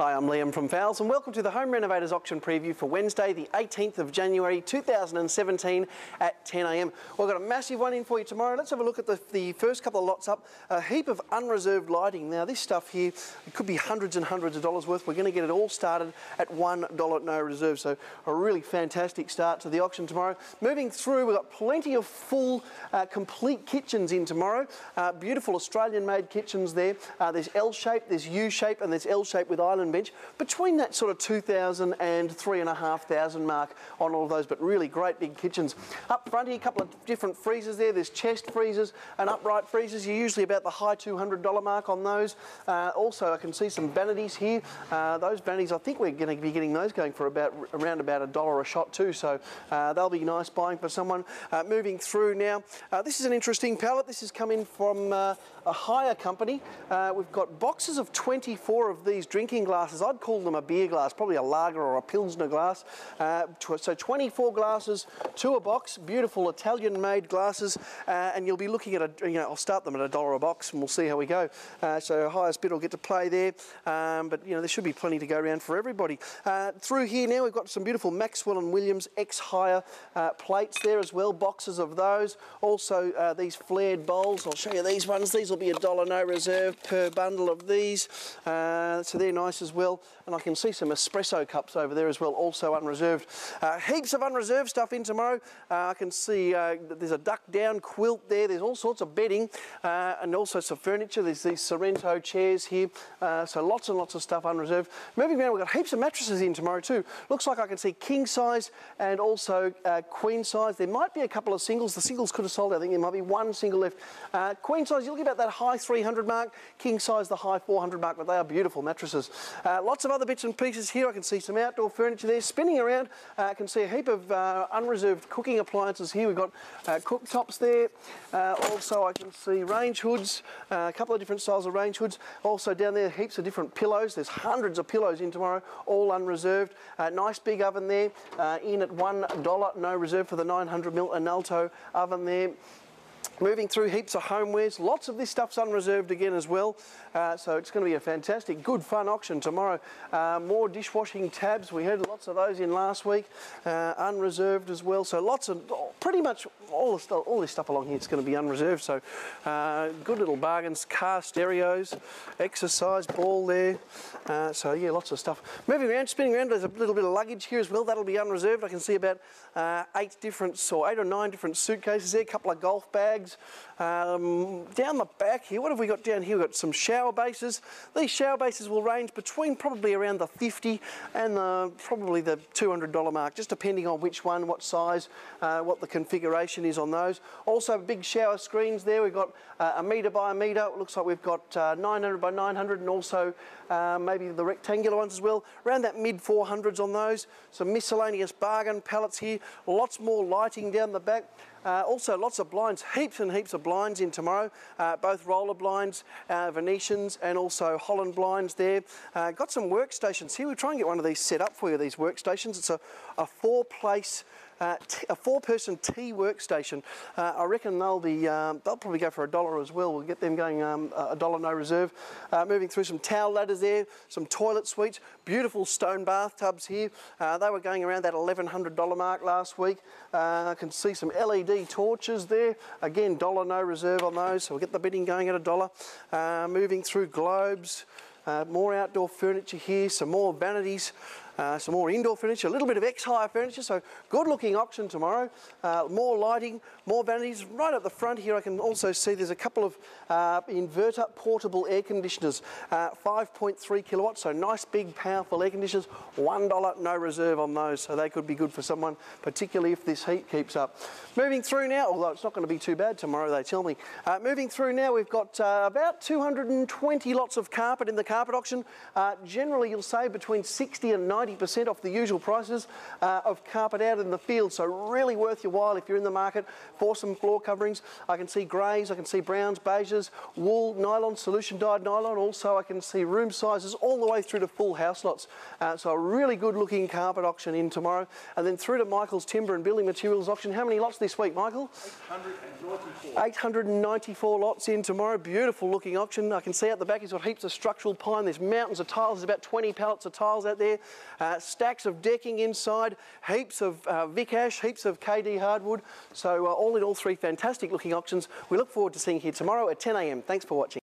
Hi, I'm Liam from Fowles and welcome to the Home Renovators Auction Preview for Wednesday the 18th of January 2017 at 10 a.m. Well, we've got a massive one in for you tomorrow. Let's have a look at the first couple of lots up. A heap of unreserved lighting. Now this stuff here, it could be hundreds and hundreds of dollars worth. We're going to get it all started at $1 no reserve. So a really fantastic start to the auction tomorrow. Moving through, we've got plenty of full complete kitchens in tomorrow. Beautiful Australian made kitchens there. There's L-shape, there's U-shape and there's L-shape with island bench, between that sort of 2,000 and 3,500 mark on all of those, but really great big kitchens. Up front here, a couple of different freezers there. There's chest freezers and upright freezers. You're usually about the high $200 mark on those. Also, I can see some vanities here. Those vanities, I think we're going to be getting those going for around about $1 a shot too, so they'll be nice buying for someone. Moving through now, this is an interesting pallet. This has come in from a Hire company. We've got boxes of 24 of these drinking glasses. I'd call them a beer glass, probably a lager or a pilsner glass. So 24 glasses to a box, beautiful Italian-made glasses, and you'll be looking at I'll start them at $1 a box, and we'll see how we go. So highest bid will get to play there, but there should be plenty to go around for everybody. Through here now, we've got some beautiful Maxwell and Williams X-Hire plates there as well, boxes of those. Also these flared bowls. I'll show you these ones. These will be $1 no reserve per bundle of these. So they're nice as well, and I can see some espresso cups over there as well, also unreserved. Heaps of unreserved stuff in tomorrow. I can see there's a duck down quilt there, there's all sorts of bedding and also some furniture. There's these Sorrento chairs here, so lots and lots of stuff unreserved. Moving around, we've got heaps of mattresses in tomorrow too. Looks like I can see king size and also queen size. There might be a couple of singles. The singles could have sold. I think there might be one single left. Queen size, you're looking about that high 300 mark, king size the high 400 mark, but they are beautiful mattresses. Lots of other bits and pieces here. I can see some outdoor furniture there spinning around. I can see a heap of unreserved cooking appliances here. We've got cooktops there. Also I can see range hoods, a couple of different styles of range hoods. Also down there heaps of different pillows. There's hundreds of pillows in tomorrow, all unreserved. Nice big oven there, in at $1 no reserve for the 900mm Enalto oven there. Moving through heaps of homewares, lots of this stuff's unreserved again as well, so it's going to be a fantastic, good fun auction tomorrow. More dishwashing tabs, we had lots of those in last week, unreserved as well, so lots of, pretty much all this stuff along here is going to be unreserved, so good little bargains. Car stereos, exercise ball there, so yeah, lots of stuff. Moving around, spinning around, there's a little bit of luggage here as well, that'll be unreserved. I can see about 8 or 9 different suitcases there, a couple of golf bags. Down the back here, what have we got down here? We've got some shower bases. These shower bases will range between probably around the $50 and probably the $200 mark, just depending on which one, what size, what the configuration is on those. Also big shower screens there. We've got 1 metre by 1 metre. It looks like we've got 900 by 900 and also maybe the rectangular ones as well. Around that mid 400s on those. Some miscellaneous bargain pallets here. Lots more lighting down the back. Also lots of blinds, heaps and heaps of blinds in tomorrow, both roller blinds, Venetians and also Holland blinds there. Got some workstations here. We'll try and get one of these set up for you, these workstations. It's a four-place, a four-person tea workstation. I reckon they'll probably go for $1 as well. We'll get them going $1 no reserve. Moving through some towel ladders there, some toilet suites, beautiful stone bathtubs here. They were going around that $1,100 mark last week. I can see some LED torches there. Again, $1 no reserve on those. So we'll get the bidding going at $1. Moving through globes. More outdoor furniture here, some more vanities, some more indoor furniture, a little bit of X-Hire furniture, so good looking auction tomorrow. More lighting, more vanities. Right up the front here I can also see there's a couple of inverter portable air conditioners, 5.3 kilowatts, so nice big powerful air conditioners, $1 no reserve on those, so they could be good for someone, particularly if this heat keeps up. Moving through now, although it's not going to be too bad tomorrow they tell me. Moving through now, we've got about 220 lots of carpet in the carpet auction. Generally you'll save between 60 and 90 90% off the usual prices of carpet out in the field. So really worth your while if you're in the market for some floor coverings. I can see greys, I can see browns, beiges, wool, nylon, solution dyed nylon. Also I can see room sizes all the way through to full house lots. So a really good looking carpet auction in tomorrow. And then through to Michael's Timber and Building Materials auction. How many lots this week, Michael? 894. 894 lots in tomorrow. Beautiful looking auction. I can see out the back he's got heaps of structural pine. There's mountains of tiles. There's about 20 pallets of tiles out there. Stacks of decking inside. Heaps of Vic Ash, heaps of KD hardwood. So all in all, three fantastic looking auctions. We look forward to seeing you here tomorrow at 10 a.m. Thanks for watching.